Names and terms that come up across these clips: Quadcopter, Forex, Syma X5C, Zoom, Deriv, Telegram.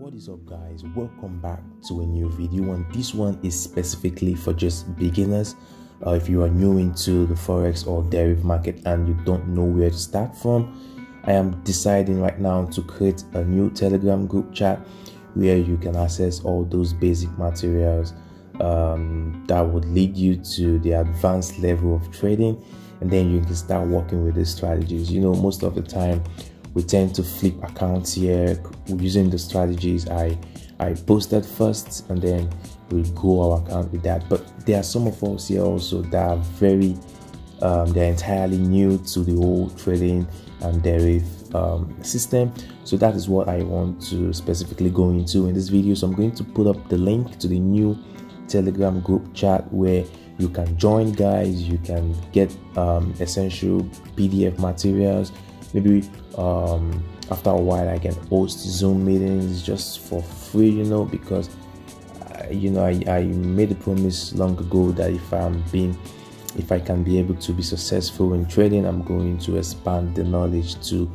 What is up, guys? Welcome back to a new video, and this one is specifically for just beginners. If you are new into the forex or deriv market and you don't know where to start from, I am deciding right now to create a new Telegram group chat where you can access all those basic materials that would lead you to the advanced level of trading, and then you can start working with these strategies. You know, most of the time we tend to flip accounts here using the strategies I posted first, and then we grow our account with that. But there are some of us here also that are they're entirely new to the whole trading and deriv system. So that is what I want to specifically go into in this video. So I'm going to put up the link to the new Telegram group chat where you can join, guys. You can get essential PDF materials. Maybe after a while I can host Zoom meetings just for free, you know, because I made a promise long ago that if I can be able to be successful in trading, I'm going to expand the knowledge to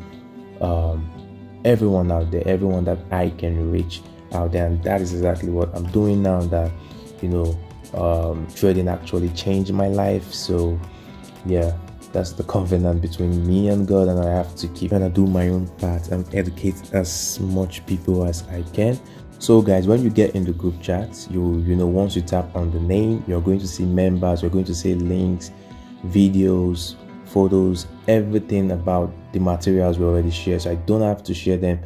everyone out there, everyone that I can reach out there. And that is exactly what I'm doing now that, you know, trading actually changed my life. So yeah, that's the covenant between me and God, and I have to keep, and I do my own part and educate as much people as I can. So guys, when you get in the group chat, you know, once you tap on the name, you're going to see members, you're going to see links, videos, photos, everything about the materials we already share. So I don't have to share them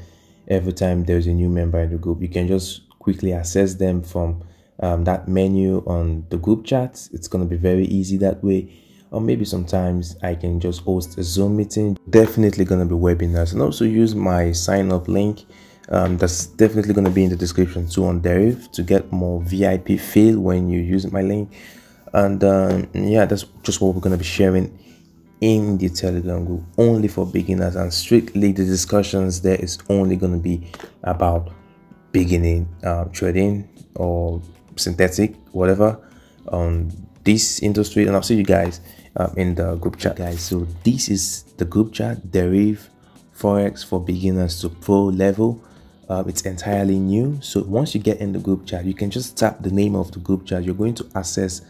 every time there's a new member in the group. You can just quickly access them from that menu on the group chat. It's going to be very easy that way. Or maybe sometimes I can just host a Zoom meeting. Definitely gonna be webinars, and also use my sign up link that's definitely gonna be in the description too on Deriv to get more VIP feel when you use my link. And yeah, that's just what we're gonna be sharing in the Telegram group, only for beginners, and strictly the discussions there is only gonna be about beginning trading or synthetic, whatever, on this industry. And I'll see you guys in the group chat, guys. So this is the group chat, Deriv forex for beginners to pro level. It's entirely new, so once you get in the group chat, you can just tap the name of the group chat. You're going to access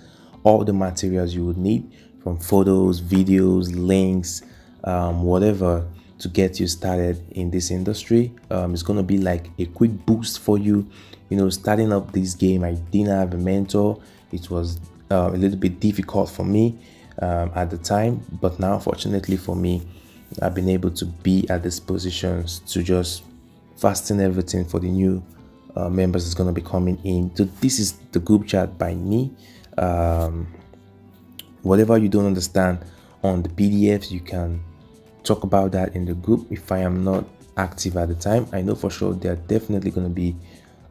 all the materials you would need, from photos, videos, links, whatever, to get you started in this industry. It's gonna be like a quick boost for you, you know, starting up this game. I didn't have a mentor. It was a little bit difficult for me at the time, but now fortunately for me, I've been able to be at this position to just fasten everything for the new members is going to be coming in. So this is the group chat by me. Whatever you don't understand on the PDFs, you can talk about that in the group. If I am not active at the time, I know for sure there are definitely going to be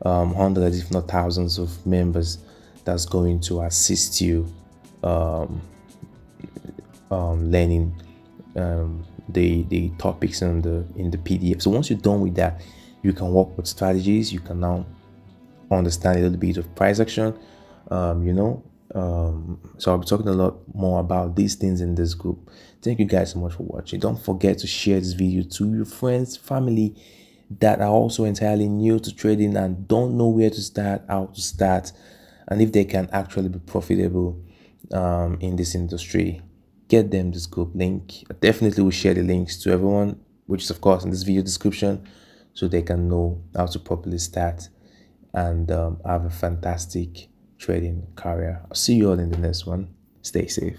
hundreds, if not thousands of members that's going to assist you learning the topics in the PDF. So once you're done with that, you can work with strategies. You can now understand a little bit of price action, you know. So I'll be talking a lot more about these things in this group. Thank you guys so much for watching. Don't forget to share this video to your friends, family that are also entirely new to trading and don't know where to start, how to start, and if they can actually be profitable in this industry. Get them this group link. I definitely will share the links to everyone, which is of course in this video description, so they can know how to properly start and have a fantastic trading career. I'll see you all in the next one. Stay safe.